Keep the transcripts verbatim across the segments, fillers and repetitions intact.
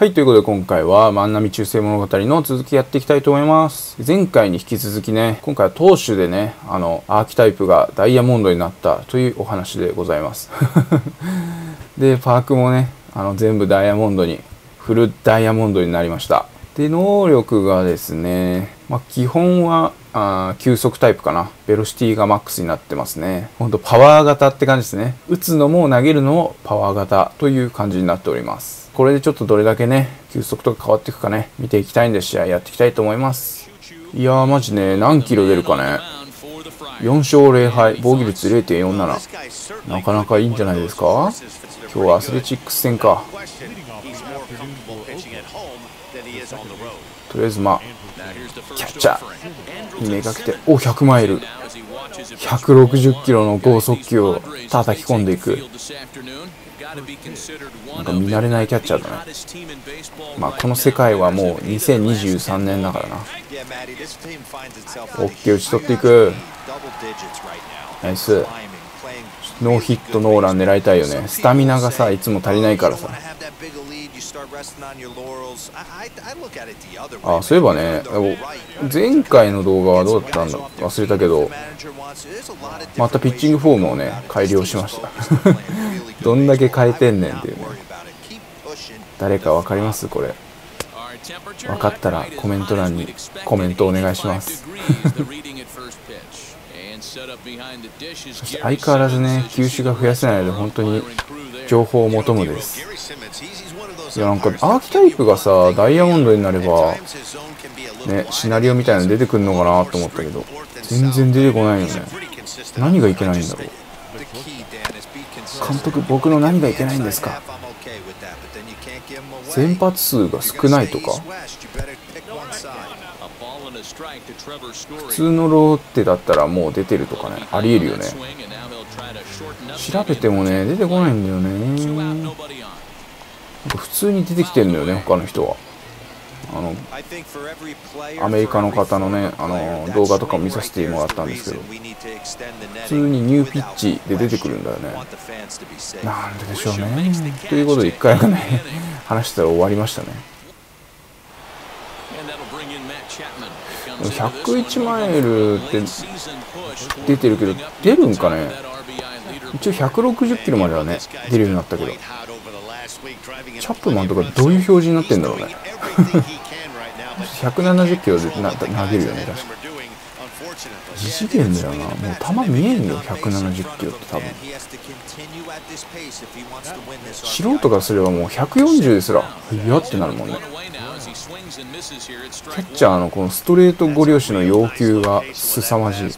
はい、ということで今回は万波中世物語の続きやっていきたいと思います。前回に引き続きね、今回は当主でね、あの、アーキタイプがダイヤモンドになったというお話でございます。で、パークもね、あの、全部ダイヤモンドに、フルダイヤモンドになりました。で、能力がですね、まあ、基本は、あー、急速タイプかな。ベロシティがマックスになってますね。ほんとパワー型って感じですね。打つのも投げるのもパワー型という感じになっております。これでちょっとどれだけね、球速とか変わっていくかね、見ていきたいんで試合やっていきたいと思います。いやーマジね、何キロ出るかね。よんしょうぜろはい、防御率 れいてんよんなな。なかなかいいんじゃないですか。今日はアスレチックス戦か。とりあえずまあ、キャッチャーにめがけて、お、ひゃくマイル。ひゃくろくじゅっキロの剛速球を叩き込んでいく。なんか見慣れないキャッチャーだね。まあこの世界はもうにせんにじゅうさんねんだからな。 OK 打ち取っていく。ナイス。ノーヒットノーラン狙いたいよね。スタミナがさいつも足りないからさ。ああそういえばね、前回の動画はどうだったんだ忘れたけど、またピッチングフォームをね改良しました。どんだけ変えてんねんっていうね。誰か分かります？これ分かったらコメント欄にコメントお願いします。そして相変わらずね球種が増やせないので本当に情報を求むです。いやなんかアーキタイプがさダイヤモンドになればねシナリオみたいなの出てくるのかなと思ったけど全然出てこないよね。何がいけないんだろう監督、僕の何がいけないんですか。先発数が少ないとか。普通のローテだったらもう出てるとかねありえるよね。調べてもね出てこないんだよね。なんか普通に出てきてるんだよね他の人は。あのアメリカの方のねあの動画とかも見させてもらったんですけど普通にニューピッチで出てくるんだよね。なんででしょうね。ということでいっかいがね話したら終わりましたね。ひゃくいちマイルって出てるけど出るんかね。一応ひゃくろくじゅっキロまではね出るようになったけどチャップマンとかどういう表示になってんだろうね。ひゃくななじゅっキロで投げるよね確か。異次元だよな。もう球見えんよひゃくななじゅっキロって多分。素人からすればもうひゃくよんじゅうですらいやってなるもんね。キャッチャーのこのストレートご両手の要求が凄まじい。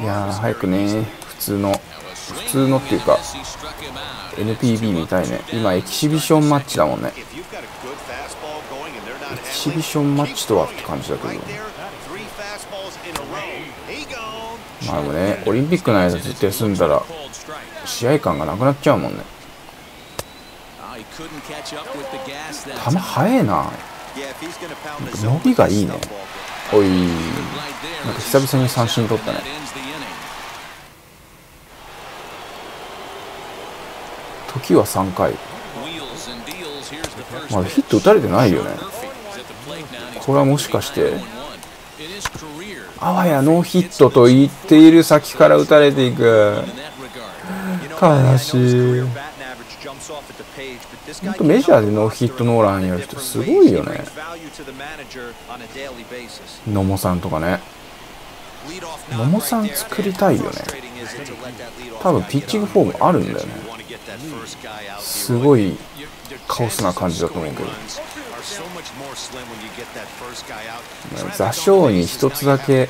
いやー早くね普通の普通のっていうか エヌピービー みたいね。今エキシビションマッチだもんね。エキシビションマッチとはって感じだけどまあでもねオリンピックの間ずっと休んだら試合感がなくなっちゃうもんね。球速えな。伸びがいいね。おいなんか久々に三振取ったね。時はさんかいまだヒット打たれてないよね。これはもしかしてあわやノーヒットと言っている先から打たれていく。悲しい。本当メジャーでノーヒットノーランやる人すごいよね。野茂さんとかね。野茂さん作りたいよね。多分ピッチングフォームあるんだよね。すごいカオスな感じだと思うけど座礁に一つだけ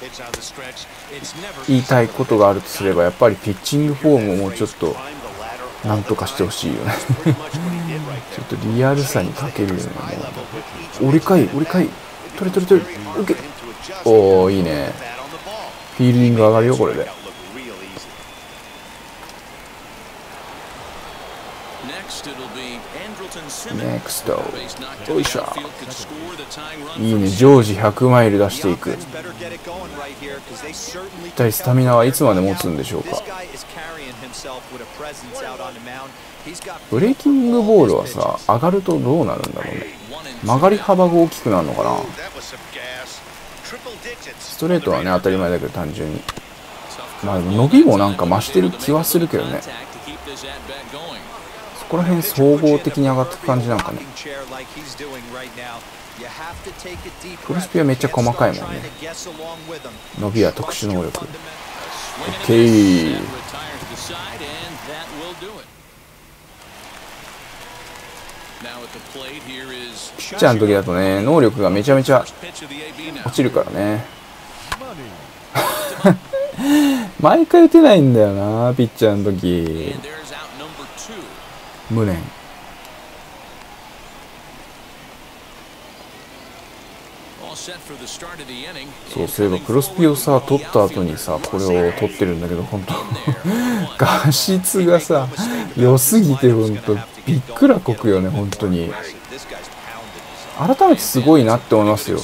言いたいことがあるとすればやっぱりピッチングフォームをもうちょっとなんとかしてほしいよね。ちょっとリアルさに欠けるよね。折り返折り返取れ取れ取れ OK。 おおいいね。フィールディング上がるよこれで。ネクスト。よいしょ。いいね、常時ひゃくマイル出していく。一体スタミナはいつまで持つんでしょうか。ブレーキングボールはさ、上がるとどうなるんだろうね。曲がり幅が大きくなるのかな。ストレートはね、当たり前だけど単純に。まあ、伸びもなんか増してる気はするけどね。そこら辺総合的に上がっていく感じなんかね。クロスピはめっちゃ細かいもんね。伸びは特殊能力。OK。ピッチャーの時だとね、能力がめちゃめちゃ落ちるからね。毎回打てないんだよな、ピッチャーの時。無念。そう、そういえばクロスピをさ、取った後にさ、これを取ってるんだけど、本当画質がさ、良すぎて、本当びっくらこくよね、本当に。改めてすごいなって思いますよ。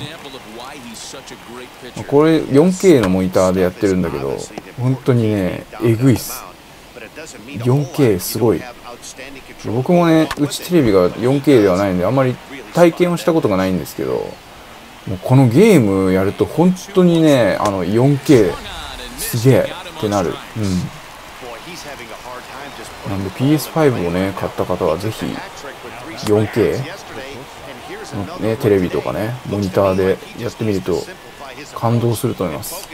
これ よんケー のモニターでやってるんだけど、本当にね、えぐいっす。よんケー すごい。僕もね、うちテレビが よんケー ではないんで、あんまり体験をしたことがないんですけど、もうこのゲームやると本当にね、あの よんケー すげえってなる。うん。なんで ピーエスファイブ をね、買った方はぜひ よんケー のね、テレビとかね、モニターでやってみると感動すると思います。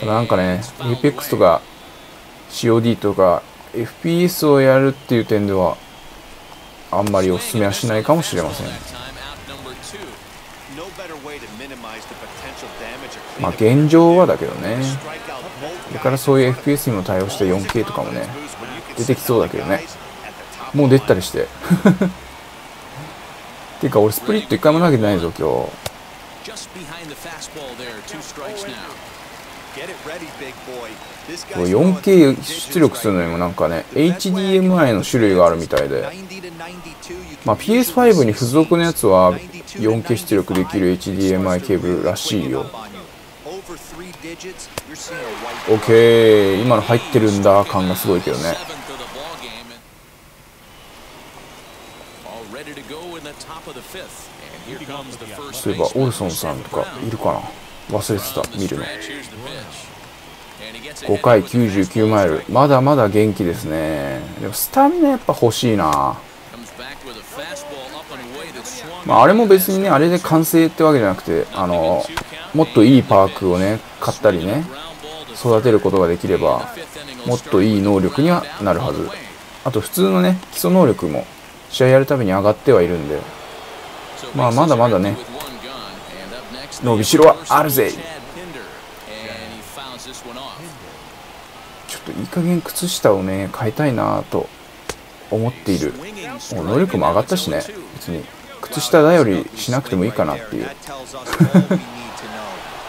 ただなんかね、エーペックス とか シーオーディー とか エフピーエス をやるっていう点ではあんまりおすすめはしないかもしれません。まあ現状はだけどね。これからそういう エフピーエス にも対応して よんケー とかもね、出てきそうだけどね。もう出たりして。ていうか俺スプリット一回も投げてないぞ、今日。よんケー 出力するのにもなんかね エイチディーエムアイ の種類があるみたいで、まあ、ピーエスファイブ に付属のやつは よんケー 出力できる エイチディーエムアイ ケーブルらしいよ。 OK。 今の入ってるんだ感がすごいけどね。そういえばオルソンさんとかいるかな、忘れてた、見るの。ごかいきゅうじゅうきゅうマイル、まだまだ元気ですね。でもスタミナやっぱ欲しいな。まあ、あれも別にね、あれで完成ってわけじゃなくて、あのもっといいパークをね買ったりね、育てることができればもっといい能力にはなるはず。あと普通のね基礎能力も試合やるたびに上がってはいるんで、まあまだまだね伸びしろはあるぜ。ちょっといい加減靴下をね変えたいなと思っている。もう能力も上がったしね、別に靴下頼りしなくてもいいかなっていう。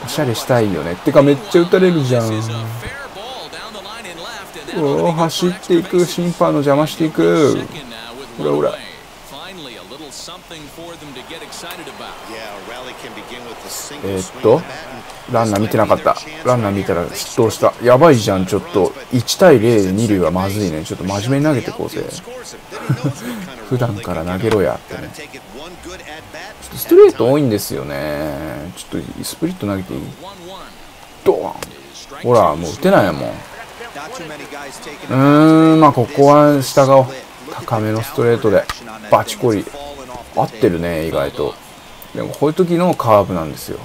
おしゃれしたいよね。ってかめっちゃ打たれるじゃん。おお、走っていく、審判の邪魔していく。ほらほら、えーっとランナー見てなかった。ランナー見たら失投した。やばいじゃん。ちょっといち対ゼロで二塁はまずいね。ちょっと真面目に投げてこうぜ。普段から投げろやってね。ちょっとストレート多いんですよね。ちょっとスプリット投げていい？ドーン。ほらもう打てないもん。うーん、まあここは従おう。高めのストレートでバチコリ合ってるね、意外と。でもこういう時のカーブなんですよ。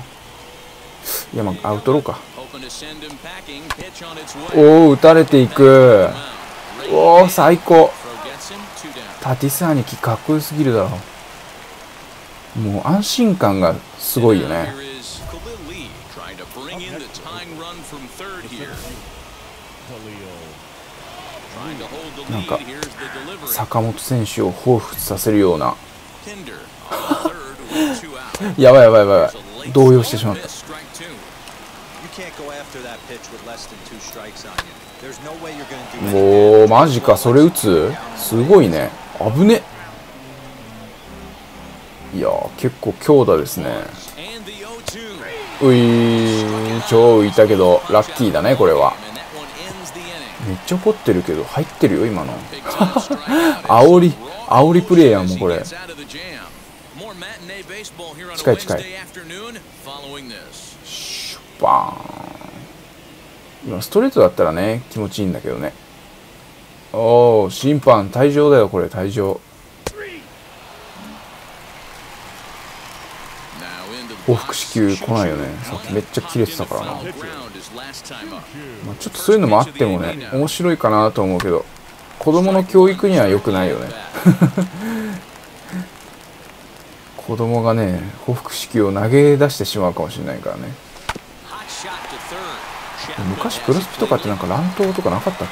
いや、まあアウトローか。おお、打たれていく。おお、最高。タティス兄貴かっこよすぎるだろう。もう安心感がすごいよね。なんか坂本選手を彷彿させるような。やばいやばいやばい、動揺してしまった。おー、マジか、それ打つ？すごいね。危ね。いやー、結構強打ですね。ういー、超浮いたけど、ラッキーだね、これは。めっちゃ怒ってるけど、入ってるよ、今の。煽り、煽りプレイヤーもこれ。近い近い。シュッバーン。今、ストレートだったらね、気持ちいいんだけどね。おー、審判、退場だよ、これ、退場。報復支給来ないよね。さっきめっちゃ切れてたからな。まあ、ちょっとそういうのもあってもね、面白いかなと思うけど、子供の教育には良くないよね。子供がね、報復支給を投げ出してしまうかもしれないからね。昔プロスピとかってなんか乱闘とかなかったっ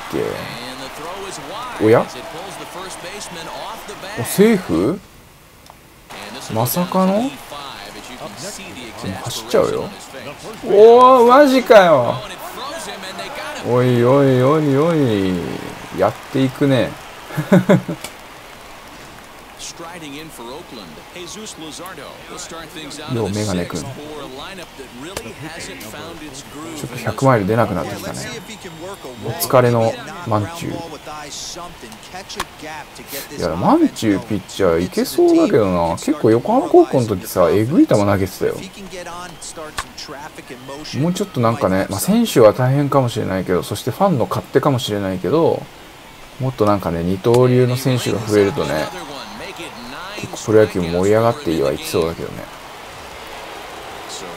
け？おや？お、セーフ？まさかの？走っちゃうよ。おお、マジかよ。おいおいおいおい、やっていくね。どう、メガネ君。ちょっとひゃくマイル出なくなってきたね。お疲れのマンチュー。いや、マンチューピッチャーいけそうだけどな。結構横浜高校の時さ、えぐい球投げてたよ。もうちょっとなんかね、まあ、選手は大変かもしれないけど、そしてファンの勝手かもしれないけど、もっとなんかね、二刀流の選手が増えるとね、結構プロ野球も盛り上がってはいきそうだけどね。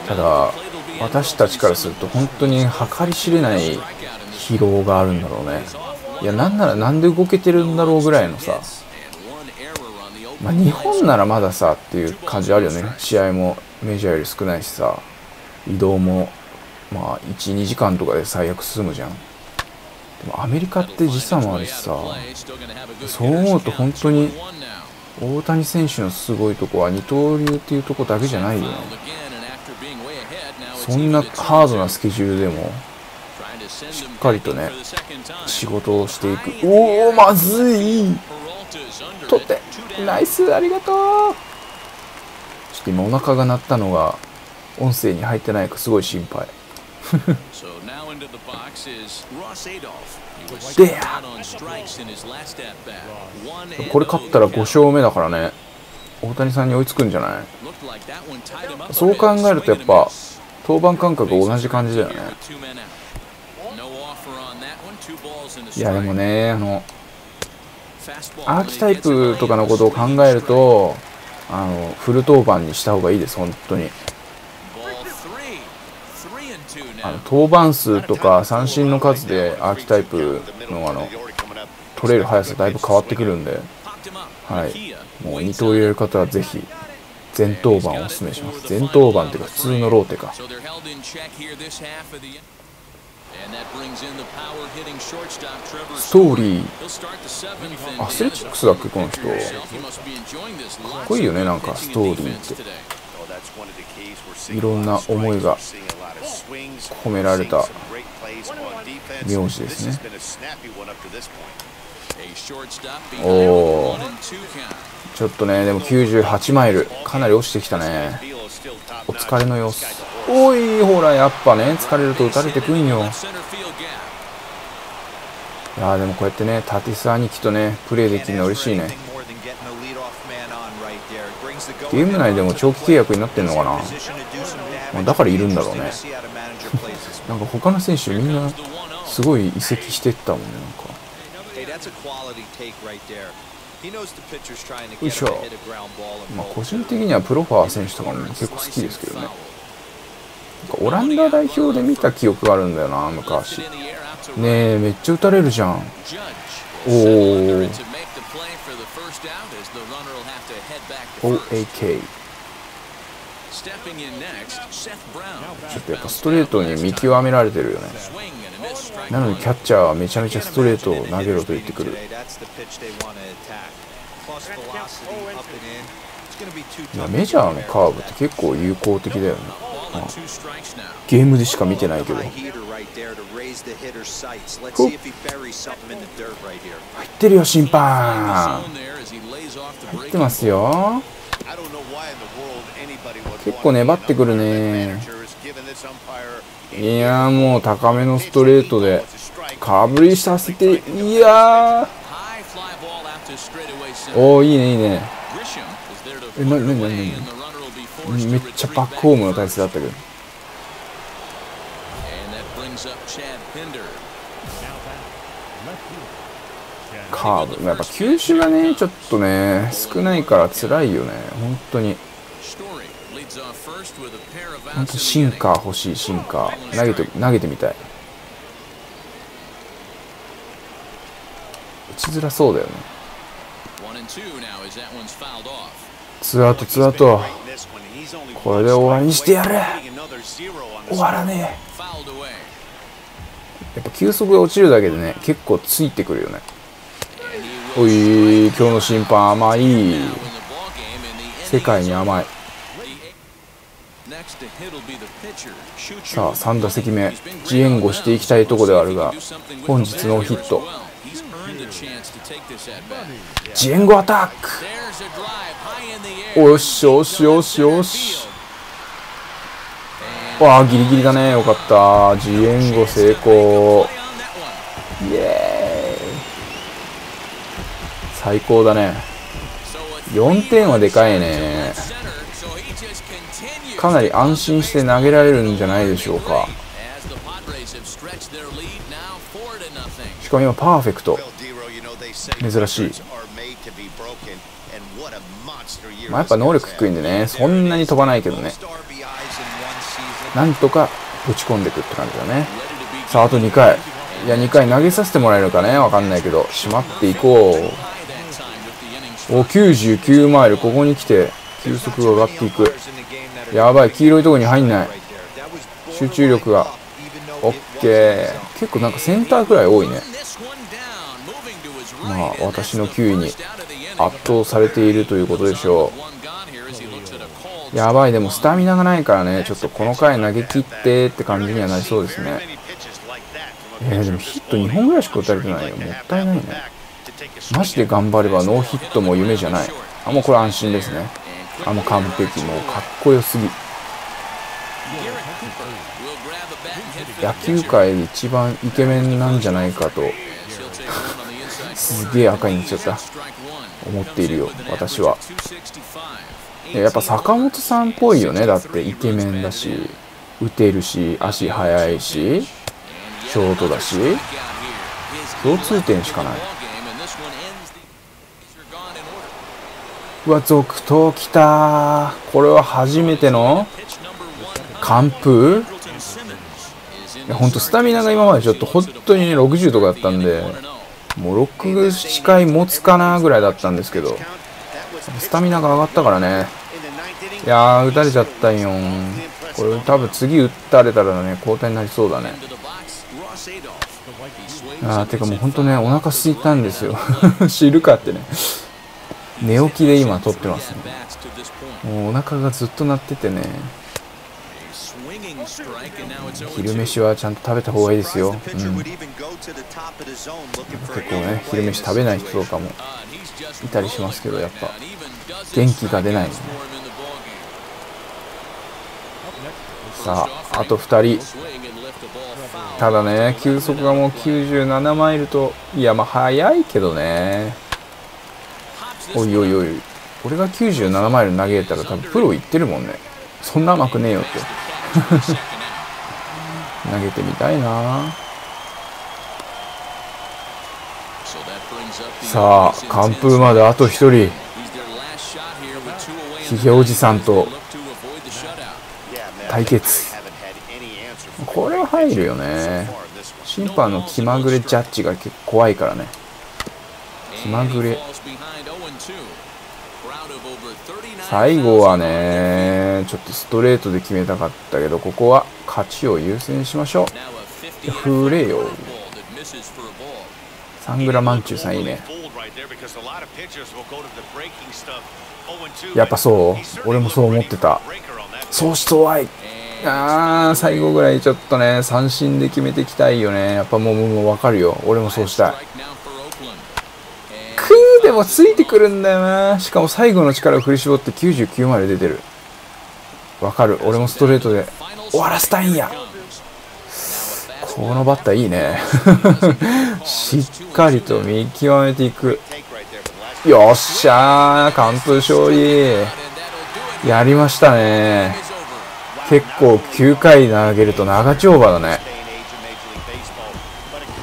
ただ私たちからすると本当に計り知れない疲労があるんだろうね。いや、なんならなんで動けてるんだろうぐらいのさ、まあ、日本ならまださっていう感じあるよね。試合もメジャーより少ないしさ、移動もまあいち、にじかんとかで最悪進むじゃん。でもアメリカって時差もあるしさ、そう思うと本当に大谷選手のすごいとこは二刀流っていうとこだけじゃないよね。そんなハードなスケジュールでもしっかりとね、仕事をしていく。おお、まずい。取って、ナイス、ありがとう。ちょっと今お腹が鳴ったのが音声に入ってないか、すごい心配。で、これ勝ったらごしょうめだからね、大谷さんに追いつくんじゃない？そう考えるとやっぱ登板間隔同じ感じだよね。いや、でもね、あのアーキタイプとかのことを考えると、あのフル登板にした方がいいです、本当に。あの登板数とか三振の数でアーキタイプ の, あの取れる速さだいぶ変わってくるんで、はい、もう二刀流やる方はぜひ全登板をおすすめします。全登板というか普通のローテか。ストーリー、アスレチックスだっけ、この人。かっこいいよね、なんかストーリーっていろんな思いが込められた名字ですね。おお、ちょっとね、でもきゅうじゅうはちマイル、かなり落ちてきたね。お疲れの様子。おい、ほら、やっぱね、疲れると打たれてくんよ。いやー、でもこうやってね、タティス兄貴とね、プレーできるの嬉しいね。ゲーム内でも長期契約になってんのかな、まあ、だからいるんだろうね。なんか他の選手みんなすごい移籍してったもんね、なんか。よいしょ。まあ個人的にはプロファー選手とかも結構好きですけどね。オランダ代表で見た記憶があるんだよな、昔。ねえ、めっちゃ打たれるじゃん。おお。オーエーケー。 ちょっとやっぱストレートに見極められてるよね。なのにキャッチャーはめちゃめちゃストレートを投げろと言ってくる。メジャーのカーブって結構有効的だよね。ああ、ゲームでしか見てないけど。入ってるよ審判。入ってますよ。結構粘ってくるね。いやー、もう高めのストレートでかぶりさせて、いやー、おお、いいねいいね。え、なになになに、めっちゃバックホームの体勢だったけど。カーブ、やっぱ球種がねちょっとね少ないから辛いよね、本当に。本当シンカー欲しい、シンカー投げて投げてみたい。打ちづらそうだよね。ツーアウトツーアウト、これで終わりにしてやる。終わらねえ。やっぱ球速が落ちるだけでね結構ついてくるよね。おい、今日の審判甘い。世界に甘い。さあさん打席目、ジエンゴしていきたいとこであるが、本日ノーヒット。ジエンゴアタック。よしよしよしよし。わあ、ギリギリだね。よかった。ジエンゴ成功。イエーイ。最高だね。よんてんはでかいね。かなり安心して投げられるんじゃないでしょうか。しかも今パーフェクト、珍しい。まあやっぱ能力低いんでね、そんなに飛ばないけどね、なんとかぶち込んでいくって感じだね。さああとにかい、いやにかい投げさせてもらえるかね、わかんないけどしまっていこう。お、きゅうじゅうきゅうマイル、ここに来て球速が上がっていく。やばい、黄色いとこに入んない。集中力が OK。 結構なんかセンターくらい多いね。まあ私の球威に圧倒されているということでしょう。やばい、でもスタミナがないからね、ちょっとこの回投げ切ってって感じにはなりそうですね。えー、でもヒットにほんぐらいしか打たれてないよ、もったいないね。マジで頑張ればノーヒットも夢じゃない。あ、もうこれ安心ですね。あ、もう完璧、もうかっこよすぎ。野球界で一番イケメンなんじゃないかとすげえ赤いんちゃった思っているよ私は。やっぱ坂本さんっぽいよね、だってイケメンだし打てるし足速いしショートだし、共通点しかない。うわ、続投きた。これは初めての完封。いや、ほんとスタミナが今までちょっと本当にねろくじゅうとかだったんで、もうろく、ななかい持つかなぐらいだったんですけど、スタミナが上がったからね。いやー、打たれちゃったよん。これ多分次打たれたらね交代になりそうだね。あー、てかもうほんとねお腹空いたんですよ知るかってね、寝起きで今撮ってますね。もうお腹がずっと鳴っててね。昼飯はちゃんと食べた方がいいですよ、うん、結構ね昼飯食べない人とかもいたりしますけど、やっぱ元気が出ないですね。さああとふたり。ただね球速がもうきゅうじゅうななマイルと、いやまあ速いけどね。おいおいおい、俺がきゅうじゅうななマイル投げたら多分プロ行ってるもんね。そんな甘くねえよって投げてみたいな。さあ完封まであとひとり。ひげおじさんと対決、これは入るよね。審判の気まぐれジャッジが結構怖いからね。気まぐれ、最後はねちょっとストレートで決めたかったけど、ここは勝ちを優先しましょう。フレよ、サングラマンチューさんいいね。やっぱそう、俺もそう思ってた。そうしそうあい。ああ、最後ぐらいちょっとね、三振で決めていきたいよね。やっぱもう、もう、もう分かるよ。俺もそうしたい。クーでもついてくるんだよな。しかも最後の力を振り絞ってきゅうじゅうきゅうまで出てる。分かる。俺もストレートで終わらせたいんや。このバッターいいね。しっかりと見極めていく。よっしゃー、完封勝利。やりましたね。結構きゅうかい投げると長丁場だね。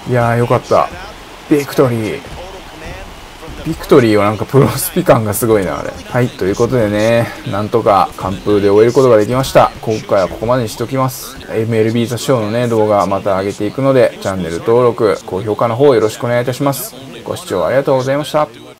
いやーよかった。ビクトリー。ビクトリーはなんかプロスピ感がすごいな、あれ。はい、ということでね、なんとか完封で終えることができました。今回はここまでにしときます。エムエルビー ザショーのね、動画また上げていくので、チャンネル登録、高評価の方よろしくお願いいたします。ご視聴ありがとうございました。